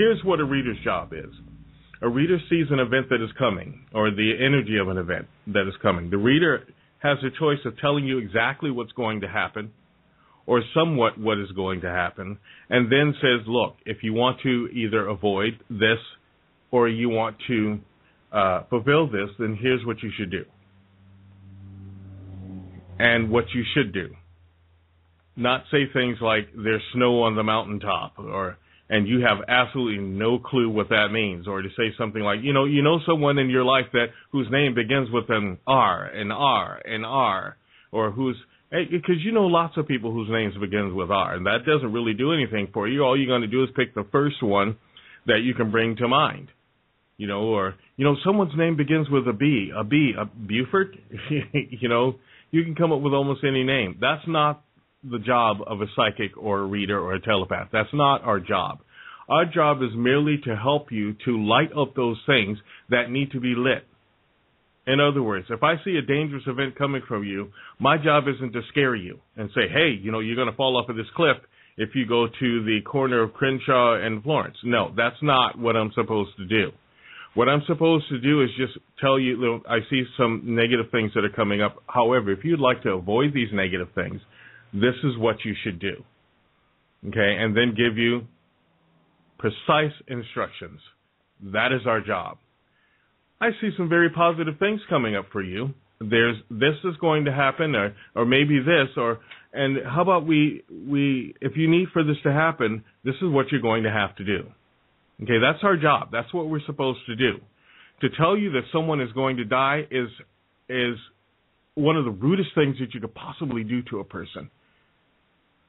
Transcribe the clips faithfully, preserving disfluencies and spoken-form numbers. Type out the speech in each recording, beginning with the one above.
Here's what a reader's job is. A reader sees an event that is coming, or the energy of an event that is coming. The reader has the choice of telling you exactly what's going to happen, or somewhat what is going to happen, and then says, look, if you want to either avoid this or you want to uh, fulfill this, then here's what you should do. And what you should do. Not say things like, there's snow on the mountaintop, or and you have absolutely no clue what that means, or to say something like, you know, you know someone in your life that whose name begins with an R, an R, an R, or who's, because you know lots of people whose names begins with R, and that doesn't really do anything for you. All you're going to do is pick the first one that you can bring to mind, you know, or, you know, someone's name begins with a B, a B, a Buford, you know, you can come up with almost any name. That's not the job of a psychic or a reader or a telepath. That's not our job. Our job is merely to help you to light up those things that need to be lit. In other words, if I see a dangerous event coming from you, my job isn't to scare you and say, hey, you know, you're going to fall off of this cliff if you go to the corner of Crenshaw and Florence. No, that's not what I'm supposed to do. What I'm supposed to do is just tell you, look, I see some negative things that are coming up. However, if you'd like to avoid these negative things, this is what you should do. Okay, and then give you precise instructions. That is our job. I see some very positive things coming up for you. There's this is going to happen, or, or maybe this, or and how about we we if you need for this to happen, this is what you're going to have to do. Okay, that's our job. That's what we're supposed to do. To tell you that someone is going to die is is one of the rudest things that you could possibly do to a person.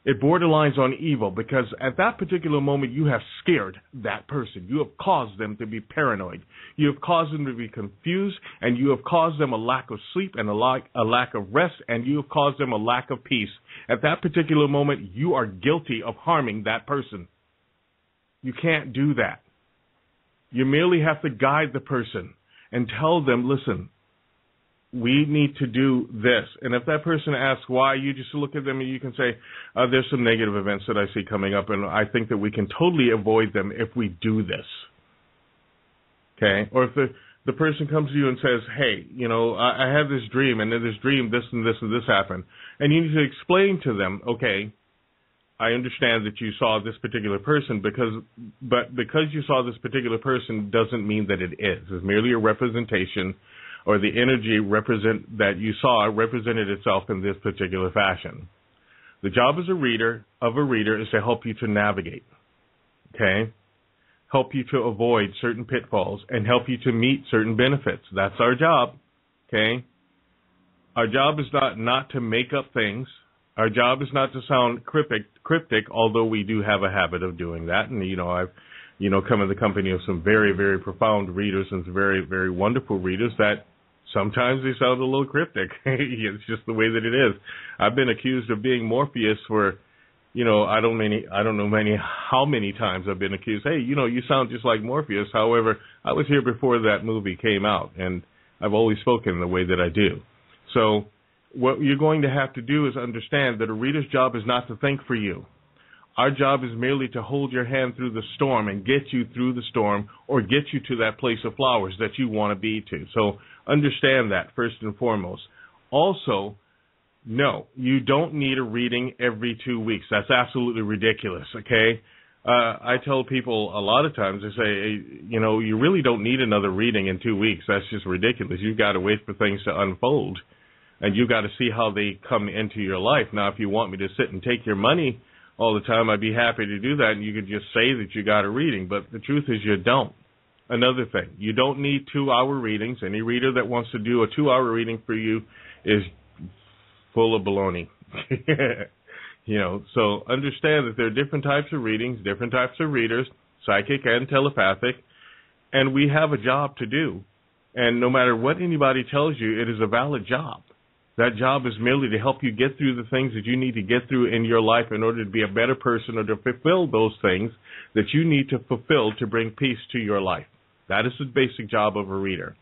It borderlines on evil because at that particular moment you have scared that person. You have caused them to be paranoid. You have caused them to be confused, and you have caused them a lack of sleep and a lack, a lack of rest, and you have caused them a lack of peace. At that particular moment, you are guilty of harming that person. You can't do that. You merely have to guide the person and tell them, listen, we need to do this. And if that person asks why, you just look at them and you can say, uh, there's some negative events that I see coming up, and I think that we can totally avoid them if we do this. Okay? Or if the, the person comes to you and says, hey, you know, I, I had this dream, and in this dream this and this and this happened. And you need to explain to them, okay, I understand that you saw this particular person, because, but because you saw this particular person doesn't mean that it is. It's merely a representation, or the energy represent that you saw represented itself in this particular fashion. The job as a reader, of a reader, is to help you to navigate, okay? Help you to avoid certain pitfalls and help you to meet certain benefits. That's our job, okay? Our job is not, not to make up things. Our job is not to sound cryptic, cryptic, although we do have a habit of doing that. And, you know, I've you know, come in the company of some very, very profound readers and some very, very wonderful readers that sometimes they sound a little cryptic. It's just the way that it is. I've been accused of being Morpheus for, you know, I don't many, I don't know many, how many times I've been accused. Hey, you know, you sound just like Morpheus. However, I was here before that movie came out, and I've always spoken the way that I do. So what you're going to have to do is understand that a reader's job is not to think for you. Our job is merely to hold your hand through the storm and get you through the storm, or get you to that place of flowers that you want to be to. So understand that first and foremost. Also, no, you don't need a reading every two weeks. That's absolutely ridiculous, okay? Uh, I tell people a lot of times, they say, you know, you really don't need another reading in two weeks. That's just ridiculous. You've got to wait for things to unfold, and you've got to see how they come into your life. Now, if you want me to sit and take your money all the time, I'd be happy to do that, and you could just say that you got a reading, but the truth is you don't. Another thing, you don't need two-hour readings. Any reader that wants to do a two-hour reading for you is full of baloney. You know, so understand that there are different types of readings, different types of readers, psychic and telepathic, and we have a job to do. And no matter what anybody tells you, it is a valid job. That job is merely to help you get through the things that you need to get through in your life in order to be a better person, or to fulfill those things that you need to fulfill to bring peace to your life. That is the basic job of a reader.